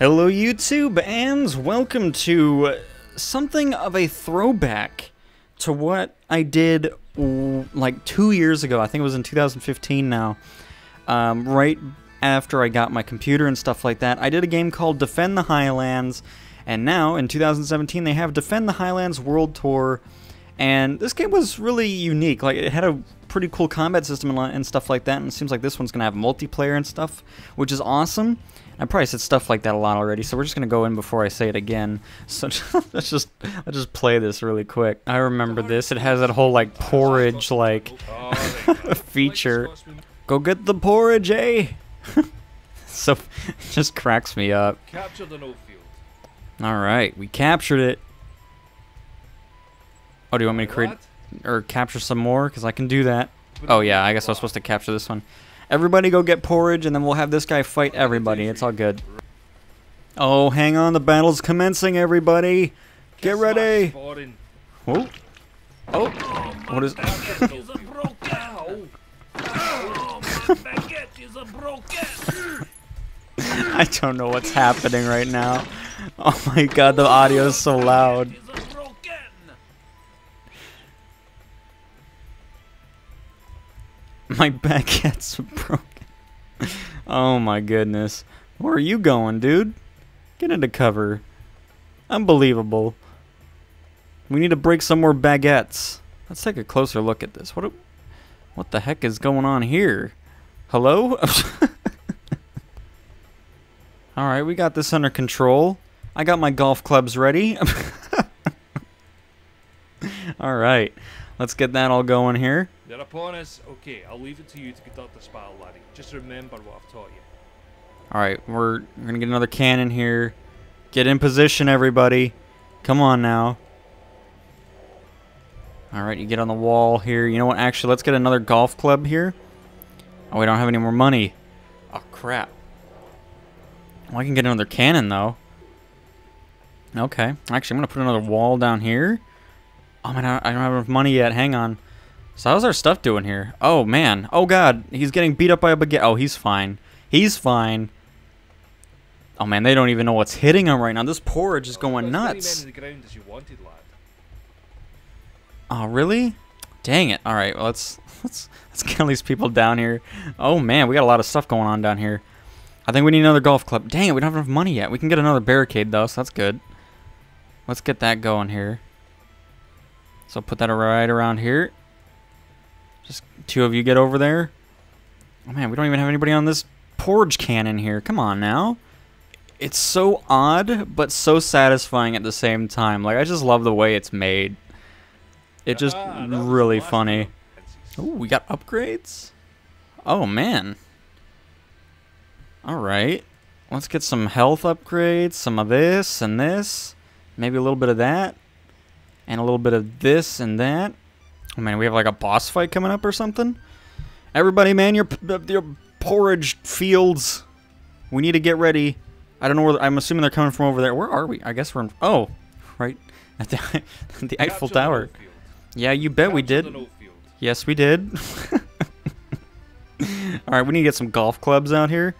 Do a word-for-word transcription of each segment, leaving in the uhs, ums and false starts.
Hello YouTube, and welcome to something of a throwback to what I did like two years ago. I think it was in two thousand fifteen now, um, right after I got my computer and stuff like that. I did a game called Defend the Highlands, and now in two thousand seventeen they have Defend the Highlands World Tour, and this game was really unique. Like, it had a pretty cool combat system and stuff like that, and it seems like this one's gonna have multiplayer and stuff, which is awesome. I probably said stuff like that a lot already, so we're just gonna go in before I say it again. So let's just let's just play this really quick. I remember this. It has that whole like porridge like feature. Go get the porridge, eh? So it just cracks me up. Capture the no field. All right, we captured it. Oh, do you want me to create? Or capture some more, because I can do that. Oh yeah, I guess I was supposed to capture this one. Everybody go get porridge, and then we'll have this guy fight everybody. It's all good. Oh, hang on, the battle's commencing, everybody. Get ready. Whoa. Oh, what is... I don't know what's happening right now. Oh my god, the audio is so loud. My baguette's broken. Oh my goodness. Where are you going, dude? Get into cover. Unbelievable. We need to break some more baguettes. Let's take a closer look at this. What a, what the heck is going on here? Hello? Alright, we got this under control. I got my golf clubs ready. Alright. Let's get that all going here. They're upon us. Okay, I'll leave it to you to conduct this battle, laddie. Just remember what I've taught you. All right, we're, we're gonna get another cannon here. Get in position, everybody. Come on now. All right, you get on the wall here. You know what? Actually, let's get another golf club here. Oh, we don't have any more money. Oh crap. Well, I can get another cannon though. Okay. Actually, I'm gonna put another wall down here. Oh man, I don't have enough money yet. Hang on. So how's our stuff doing here? Oh man. Oh god. He's getting beat up by a baguette. Oh, he's fine. He's fine. Oh man, they don't even know what's hitting him right now. This porridge is going nuts. Oh really? Dang it. All right. Well, let's let's let's get all these people down here. Oh man, we got a lot of stuff going on down here. I think we need another golf club. Dang it, we don't have enough money yet. We can get another barricade though, so that's good. Let's get that going here. So put that right around here. Just two of you get over there. Oh man, we don't even have anybody on this porridge cannon here. Come on now. It's so odd, but so satisfying at the same time. Like, I just love the way it's made. It's just ah, really funny. Oh, we got upgrades? Oh man. Alright. Let's get some health upgrades. Some of this and this. Maybe a little bit of that. And a little bit of this and that. Oh man, we have like a boss fight coming up or something? Everybody, man, your, your porridge fields. We need to get ready. I don't know where, I'm assuming they're coming from over there. Where are we? I guess we're in, oh, right at the, the Eiffel Tower. Yeah, you bet we did. Yes, we did. Alright, we need to get some golf clubs out here.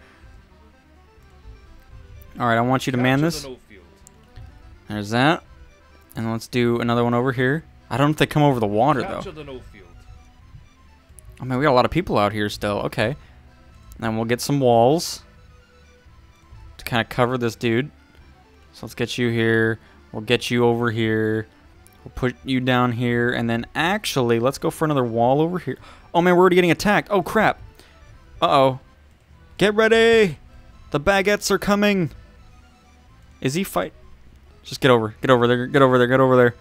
Alright, I want you to man this. There's that. And let's do another one over here. I don't know if they come over the water, though. Oh, man, we got a lot of people out here still. Okay. And we'll get some walls to kind of cover this dude. So let's get you here. We'll get you over here. We'll put you down here. And then, actually, let's go for another wall over here. Oh, man, we're already getting attacked. Oh, crap. Uh-oh. Get ready. The baguettes are coming. Is he fight? Just get over. Get over there. Get over there. Get over there.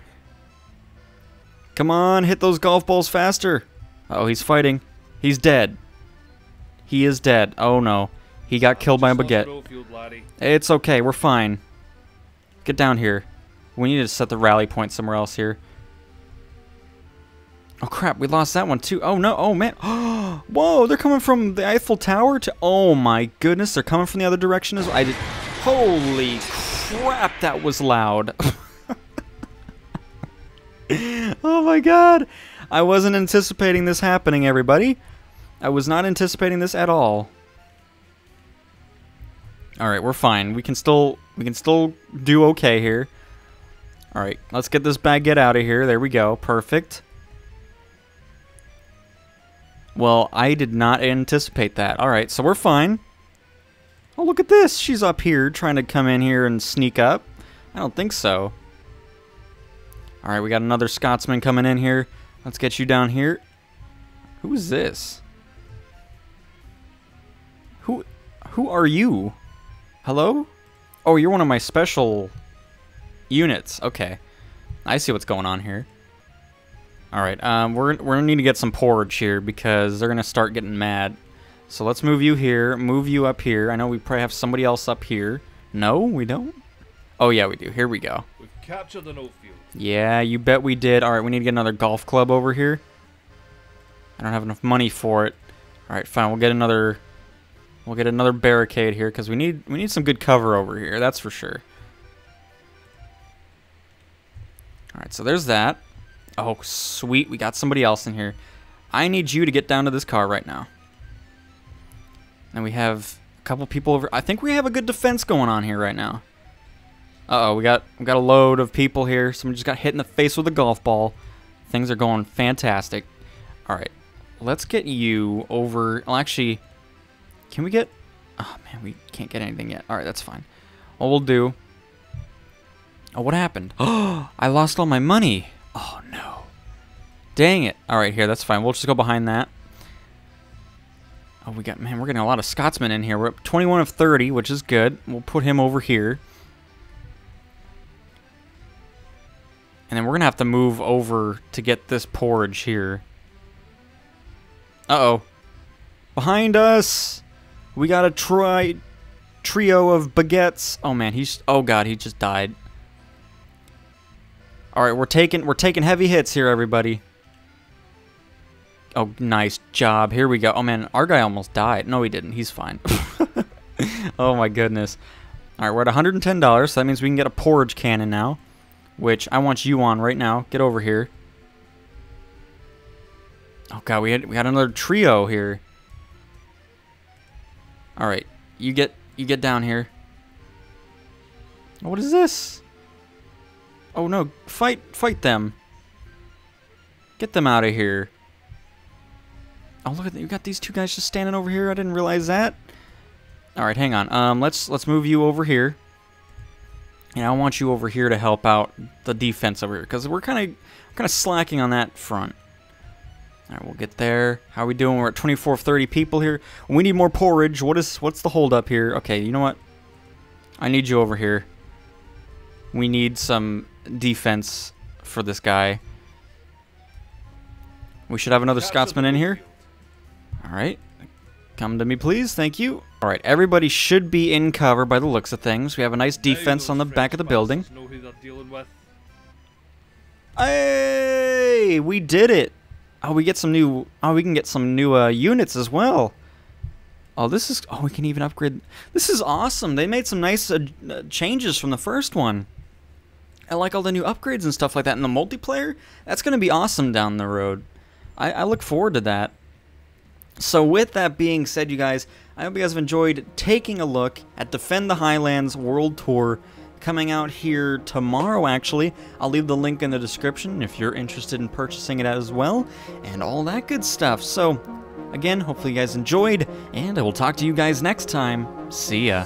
Come on. Hit those golf balls faster. Uh oh, he's fighting. He's dead. He is dead. Oh, no. He got killed by a baguette. It's okay. We're fine. Get down here. We need to set the rally point somewhere else here. Oh, crap. We lost that one, too. Oh, no. Oh, man. Whoa. They're coming from the Eiffel Tower to... Oh, my goodness. They're coming from the other direction as well. I did... Holy crap. Crap, that was loud. Oh my god. I wasn't anticipating this happening, everybody. I was not anticipating this at all. All right, we're fine. We can still we can still do okay here. All right, let's get this baguette out of here. There we go. Perfect. Well, I did not anticipate that. All right, so we're fine. Oh, look at this. She's up here trying to come in here and sneak up. I don't think so. All right, we got another Scotsman coming in here. Let's get you down here. Who is this? Who who are you? Hello? Oh, you're one of my special units. Okay. I see what's going on here. All right. Um we're we're going to need to get some porridge here because they're going to start getting mad. So let's move you here, move you up here. I know we probably have somebody else up here. No, we don't. Oh yeah, we do. Here we go. We've captured an old field. Yeah, you bet we did. All right, we need to get another golf club over here. I don't have enough money for it. All right, fine. We'll get another we'll get another barricade here cuz we need we need some good cover over here. That's for sure. All right, so there's that. Oh, sweet. We got somebody else in here. I need you to get down to this car right now. And we have a couple people over. I think we have a good defense going on here right now. Uh-oh, we got we got a load of people here. Someone just got hit in the face with a golf ball. Things are going fantastic. All right. Let's get you over. Well, actually, can we get... Oh, man, we can't get anything yet. All right, that's fine. What we'll do... Oh, what happened? Oh, I lost all my money. Oh, no. Dang it. All right, here, that's fine. We'll just go behind that. Oh, we got... Man, we're getting a lot of Scotsmen in here. We're up twenty-one of thirty, which is good. We'll put him over here. And then we're going to have to move over to get this porridge here. Uh-oh. Behind us! We got a tri trio of baguettes. Oh, man, he's... Oh, God, he just died. All right, we're taking we're taking heavy hits here, everybody. Oh, nice job. Here we go. Oh man, our guy almost died. No, he didn't. He's fine. Oh my goodness. All right, we're at one hundred ten dollars, so that means we can get a porridge cannon now, which I want you on right now. Get over here. Oh god, we had we had another trio here. All right, you get you get down here. What is this? Oh no, fight, fight them. Get them out of here. Oh look at that, you got these two guys just standing over here. I didn't realize that. All right, hang on. Um let's let's move you over here. And I want you over here to help out the defense over here cuz we're kind of kind of slacking on that front. All right, we'll get there. How are we doing? We're at twenty-four of thirty people here. We need more porridge. What is what's the hold up here? Okay, you know what? I need you over here. We need some defense for this guy. We should have another Scotsman in here. All right. Come to me, please. Thank you. All right. Everybody should be in cover by the looks of things. We have a nice defense on the back of the building. Hey! We did it. Oh, we get some new... Oh, we can get some new uh, units as well. Oh, this is... Oh, we can even upgrade... This is awesome. They made some nice uh, changes from the first one. I like all the new upgrades and stuff like that. And the multiplayer, that's going to be awesome down the road. I, I look forward to that. So with that being said, you guys, I hope you guys have enjoyed taking a look at Defend the Highlands World Tour coming out here tomorrow, actually. I'll leave the link in the description if you're interested in purchasing it as well and all that good stuff. So, again, hopefully you guys enjoyed, and I will talk to you guys next time. See ya.